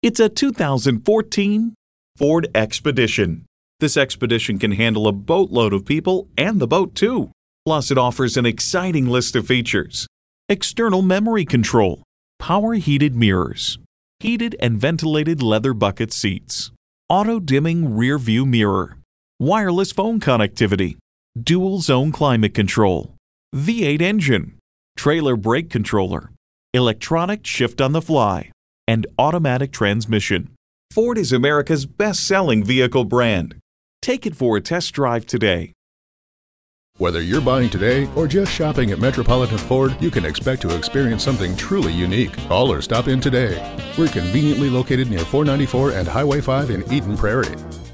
It's a 2014 Ford Expedition. This Expedition can handle a boatload of people and the boat too. Plus, it offers an exciting list of features. External memory control, power heated mirrors, heated and ventilated leather bucket seats, auto-dimming rear view mirror, wireless phone connectivity, dual zone climate control, V8 engine, trailer brake controller, electronic shift on the fly, and automatic transmission. Ford is America's best-selling vehicle brand. Take it for a test drive today. Whether you're buying today or just shopping at Metropolitan Ford, you can expect to experience something truly unique. Call or stop in today. We're conveniently located near 494 and Highway 5 in Eden Prairie.